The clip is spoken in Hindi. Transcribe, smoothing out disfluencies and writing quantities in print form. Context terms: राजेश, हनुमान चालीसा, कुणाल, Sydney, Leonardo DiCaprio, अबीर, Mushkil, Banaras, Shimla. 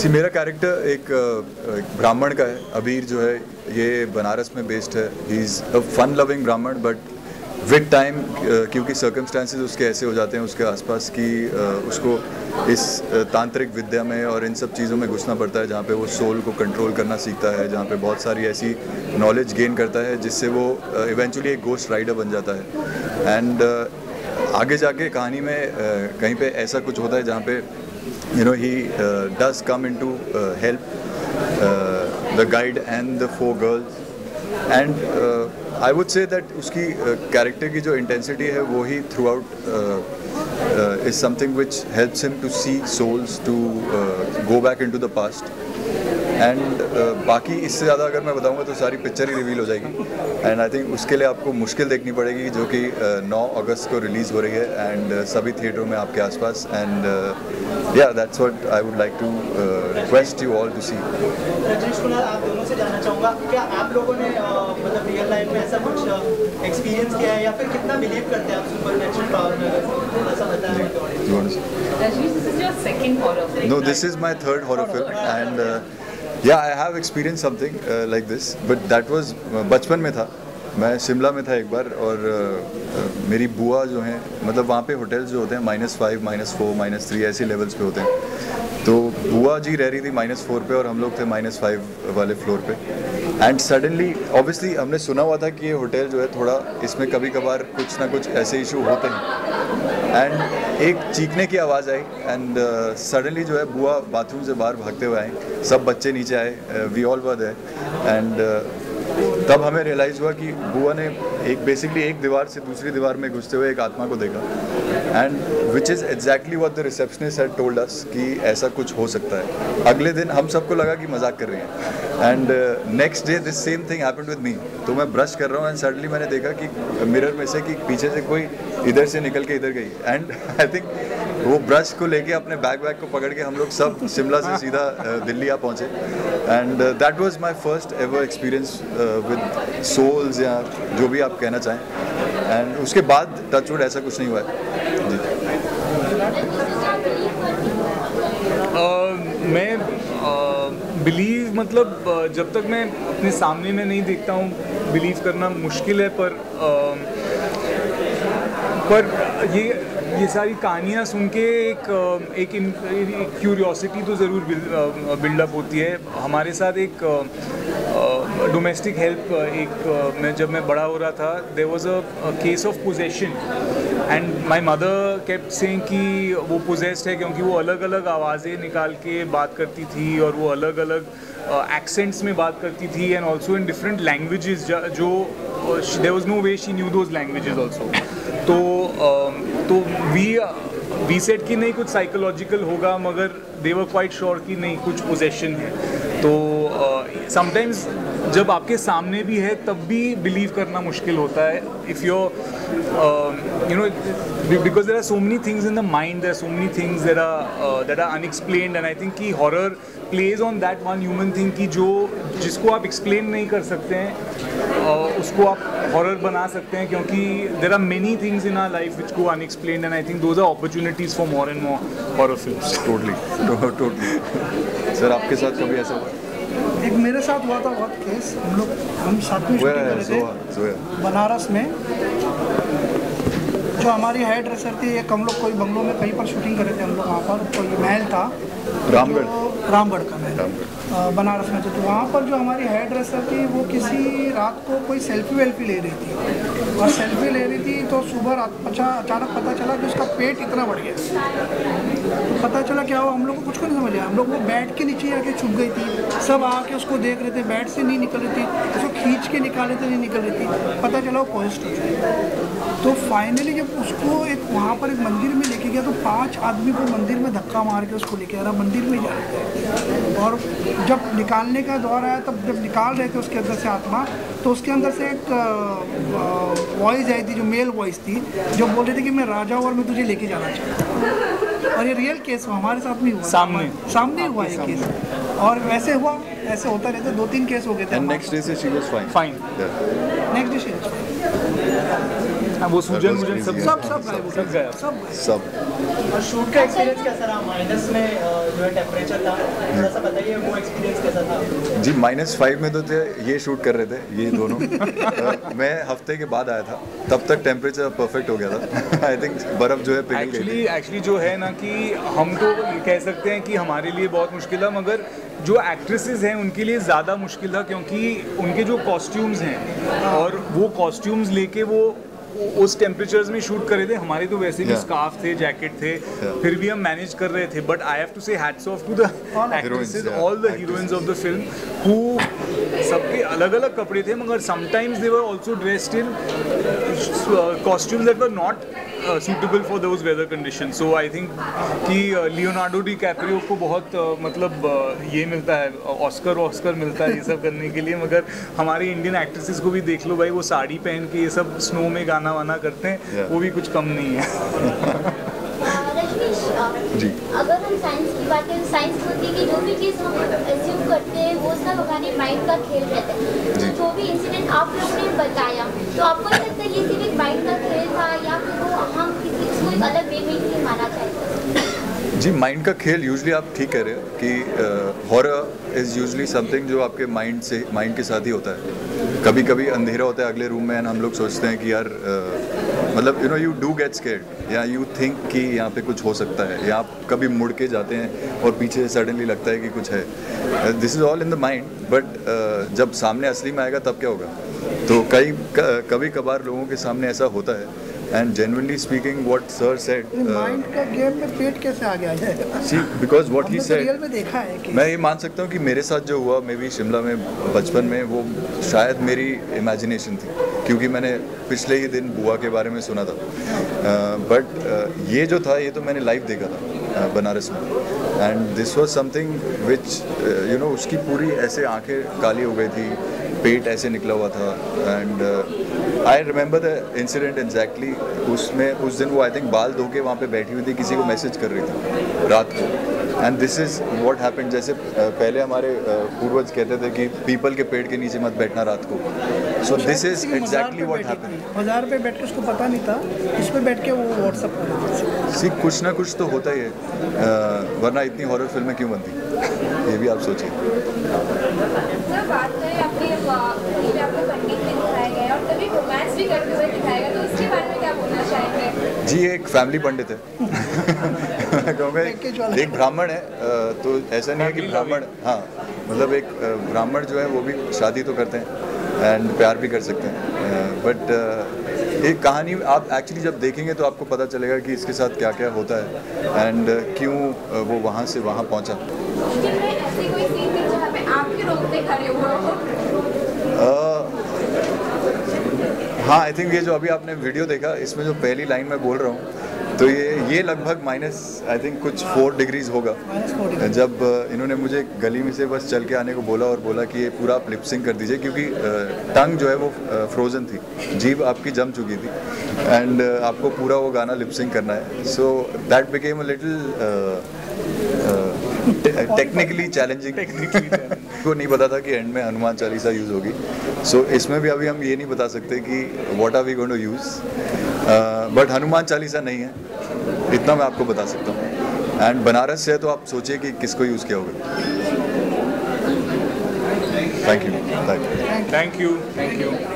See, मेरा कैरेक्टर एक ब्राह्मण का है. अबीर जो है ये बनारस में बेस्ड है. He is a fun loving Brahmin, but with time क्योंकि सर्कमस्टांसेस उसके ऐसे हो जाते हैं उसके आसपास कि उसको इस तांत्रिक विद्या में और इन सब चीज़ों में घुसना पड़ता है, जहाँ पे वो सोल को कंट्रोल करना सीखता है, जहाँ पे बहुत सारी ऐसी नॉलेज गेन करता है जिससे वो इवेंचुअली एक घोस्ट राइडर बन जाता है. एंड आगे जाके कहानी में कहीं पे ऐसा कुछ होता है जहाँ पे you know he does come in to help the guide and the four girls. And I would say that उसकी character की जो intensity है वो ही throughout is something which helps him to see souls, to go back into the past. And बाकी इससे ज़्यादा अगर मैं बताऊँगा तो सारी पिक्चर ही रिवील हो जाएगी. And I think उसके लिए आपको मुश्किल देखनी पड़ेगी, जो कि 9 अगस्त को रिलीज़ हो रही है and सभी थिएटरों में आपके आसपास. And yeah, that's what I would like to request you all to see. राजेश कुणाल, आप दोनों से जानना चाहूँगा, क्या आप लोगों ने मतलब रियल लाइफ में ऐसा कुछ एक्सपीरियंस किया है या फिर कितना बिलीव करते हैं आप सुपरनैचुरल पावर में? ऐसा बताएं तो. राजेश, this is your second horror film. No, this is my third horror film. And yeah, I have experienced something like this, but that was बचपन में था. मैं शिमला में था एक बार और मेरी बुआ जो हैं, मतलब वहाँ पे होटल्स जो होते हैं -5, -4, -3 ऐसे लेवल्स पे होते हैं. तो बुआ जी रह रही थी -4 पे और हम लोग थे -5 वाले फ्लोर पे. एंड सडनली ऑब्वियसली हमने सुना हुआ था कि ये होटल जो है थोड़ा इसमें कभी कभार कुछ ना कुछ ऐसे इशू होते हैं. एंड एक चीखने की आवाज़ आई एंड सडनली जो है बुआ बाथरूम से बाहर भागते हुए आए, सब बच्चे नीचे आए, we all were there. And तब हमें रियलाइज़ हुआ कि बुआ ने एक बेसिकली एक दीवार से दूसरी दीवार में घुसते हुए एक आत्मा को देखा. And which is exactly what the receptionist had told us कि ऐसा कुछ हो सकता है. अगले दिन हम सबको लगा कि मजाक कर रहे हैं. And next day this same thing happened with me. तो मैं ब्रश कर रहा हूँ एंड सडनली मैंने देखा कि मिरर में से कि पीछे से कोई इधर से निकल के इधर गई. एंड आई थिंक वो ब्रश को लेके अपने बैग को पकड़ के हम लोग सब शिमला से सीधा दिल्ली आ पहुँचे. And that was my first ever experience with souls या जो भी आप कहना चाहें. एंड उसके बाद टचवुड ऐसा कुछ नहीं हुआ है. मैं बिलीव मतलब जब तक मैं अपने सामने में नहीं देखता हूँ बिलीव करना मुश्किल है. पर ये सारी कहानियाँ सुन के एक क्यूरियोसिटी तो ज़रूर बिल्डअप होती है. हमारे साथ एक डोमेस्टिक हेल्प जब मैं बड़ा हो रहा था, there was a case of possession. And my mother kept saying कि वो पोजेस्ड है, क्योंकि वो अलग अलग आवाज़ें निकाल के बात करती थी और वो अलग अलग एक्सेंट्स में बात करती थी and also in different languages, जो there was no way she knew those languages also. तो वी सेड कि नहीं, कुछ साइकोलॉजिकल होगा, मगर दे वर क्वाइट श्योर कि नहीं, कुछ पोजेशन है. तो समटाइम्स जब आपके सामने भी है तब भी बिलीव करना मुश्किल होता है. If your you know, because there are so many things in the mind, there are so many things that are unexplained. And I think कि horror plays on that one human thing कि जिसको आप एक्सप्लेन नहीं कर सकते हैं उसको आप हॉरर बना सकते हैं, क्योंकि there are many things in our life which go unexplained. And I think those are opportunities for more and more horror films. Totally. Sir, आपके साथ कभी ऐसा हुआ? एक मेरे साथ हुआ था बहुत केस. हम सातवीं कर रहे थे बनारस में. जो हमारी हेयर ड्रेसर थी, एक हम लोग कोई बंगलों में कहीं पर शूटिंग कर रहे थे. हम लोग वहाँ पर कोई महल था, रामगढ़ का महल बनारस में. तो वहाँ पर जो हमारी हेयर ड्रेसर थी वो किसी रात को कोई सेल्फी ले रही थी और सेल्फी ले रही थी. तो सुबह अचानक पता चला कि उसका पेट इतना बढ़ गया. तो पता चला क्या हुआ, हम लोग को कुछ नहीं समझ आया. हम लोग वो बेड के नीचे आके छुप गई थी. सब आके उसको देख रहे थे, बेड से नहीं निकल रही थी. उसको खींच के निकाले थे, नहीं निकल रही थी. पता चला वो पॉजिटिव थी. तो फाइनली जब उसको वहाँ पर एक मंदिर में लेके गया तो 5 आदमी को मंदिर में धक्का मार के उसको लेके आ रहा, मंदिर में जा रहे थे. और जब निकालने का दौर आया, तब जब निकाल रहे थे उसके अंदर से आत्मा, तो उसके अंदर से एक वॉइस आई थी, जो मेल वॉइस थी, जो बोल रही थी कि मैं राजा हूँ और मैं तुझे लेके जाना चाहता हूँ. और ये रियल केस हमारे साथ में हुआ, सामने हुआ ये केस. और वैसे हुआ, ऐसे होता रहता. 2-3 केस हो गए थे. नेक्स्ट डे से she was fine. Next day she was fine. वो सूजन सब गायब. और शूट का एक्सपीरियंस कैसा रहा? माइनस में जो है टेम्परेचर था, थोड़ा सा बताइए वो एक्सपीरियंस कैसा था? जी -5 में तो थे, ये शूट कर रहे थे ये दोनों। मैं हफ्ते के बाद आया था, तब तक टेम्परेचर परफेक्ट हो गया था। आई थिंक बर्फ़ जो है पिघल गई थी। एक्चुअली जो है ना कि हम तो कह सकते हैं कि हमारे लिए बहुत मुश्किल था, मगर जो एक्ट्रेसेस हैं उनके लिए ज़्यादा मुश्किल था, क्योंकि उनके जो कॉस्ट्यूम्स हैं और वो कॉस्ट्यूम्स लेके वो उस टेम्परेचर्स में शूट कर रहे थे। हमारे तो वैसे भी स्कार्फ थे, जैकेट थे, फिर भी हम मैनेज कर रहे थे। But I have to say hats off to the actresses, all the heroines of the film, who सबके अलग अलग कपड़े थे, मगर sometimes they were also dressed in costumes that were not suitable for those weather conditions. So I think कि लियोनार्डो डी कैप्रियो को बहुत मतलब ये मिलता है, ऑस्कर मिलता है ये सब करने के लिए, मगर हमारे इंडियन एक्ट्रेसेस को भी देख लो भाई, वो साड़ी पहन के ये सब स्नो में गाना वाना करते हैं, वो भी कुछ कम नहीं है। जी, अगर हम साइंस की बात करें, साइंस होती है कि जो भी चीज़ हम एज्यूम करते हैं वो सब हमारे माइंड का खेल रहता है। तो जो भी इंसिडेंट आप लोगों ने बताया, तो आपको लगता है ये सिर्फ माइंड का खेल था या फिर वो हम किसी उसको एक अलग वे में ही माना चाहिए? जी, माइंड का खेल यूजली आप ठीक कह रहे हो कि हॉरर इज़ यूजली समथिंग जो आपके माइंड के साथ ही होता है। कभी कभी अंधेरा होता है अगले रूम में एंड हम लोग सोचते हैं कि यार मतलब you know you do get scared या यू थिंक कि यहाँ पे कुछ हो सकता है, या आप कभी मुड़ के जाते हैं और पीछे सडनली लगता है कि कुछ है। This is all in the mind, but जब सामने असली में आएगा तब क्या होगा? तो कभी कभार लोगों के सामने ऐसा होता है। And genuinely speaking, what sir said, mind का game में पेट कैसे आ गया है? See, because what he said, real में देखा है कि मैं ये मान सकता हूँ कि मेरे साथ जो हुआ, मे बी शिमला में बचपन में, वो शायद मेरी इमेजिनेशन थी, क्योंकि मैंने पिछले ही दिन बुआ के बारे में सुना था। बट ये जो था, ये तो मैंने लाइव देखा था बनारस में, and this was something which you know, उसकी पूरी ऐसे आँखें काली हो गई थी, पेट ऐसे निकला हुआ था। And I remember the incident exactly. उसमें उस दिन वो आई थिंक बाल धो के वहाँ पे बैठी हुई थी, किसी को मैसेज कर रही थी रात को। And this is what happened. जैसे पहले हमारे पूर्वज कहते थे कि पीपल के पेड़ के नीचे मत बैठना रात को, so this is exactly what happened. बाजार पे बैठ के, उसको पता नहीं था, उस पर बैठ के वो व्हाट्सअप कर रही थी। सी, कुछ ना कुछ तो होता ही है, वरना इतनी हॉरर फिल्में क्यों बनती, ये भी आप सोचिए। बात करें आपके जी, एक फैमिली पंडित है। क्योंकि एक ब्राह्मण है, तो ऐसा नहीं है कि ब्राह्मण, हाँ मतलब एक ब्राह्मण जो है वो भी शादी तो करते हैं एंड प्यार भी कर सकते हैं। बट एक कहानी आप एक्चुअली जब देखेंगे तो आपको पता चलेगा कि इसके साथ क्या क्या होता है एंड क्यों वो वहाँ से वहाँ पहुँचा। हाँ, आई थिंक ये जो अभी आपने वीडियो देखा, इसमें जो पहली लाइन में बोल रहा हूँ, तो ये लगभग माइनस आई थिंक कुछ 4 डिग्रीज होगा, जब इन्होंने मुझे गली में से बस चल के आने को बोला और बोला कि ये पूरा आप लिपसिंग कर दीजिए, क्योंकि टंग जो है वो फ्रोजन थी, जीभ आपकी जम चुकी थी एंड आपको पूरा वो गाना लिपसिंग करना है। So that became a little technically challenging. को नहीं पता था कि एंड में हनुमान चालीसा यूज़ होगी। सो इसमें भी अभी हम ये नहीं बता सकते कि what are we going to use, but हनुमान चालीसा नहीं है, इतना मैं आपको बता सकता हूँ। एंड बनारस से है, तो आप सोचिए कि किसको यूज़ किया होगा। Thank you, thank you, thank you.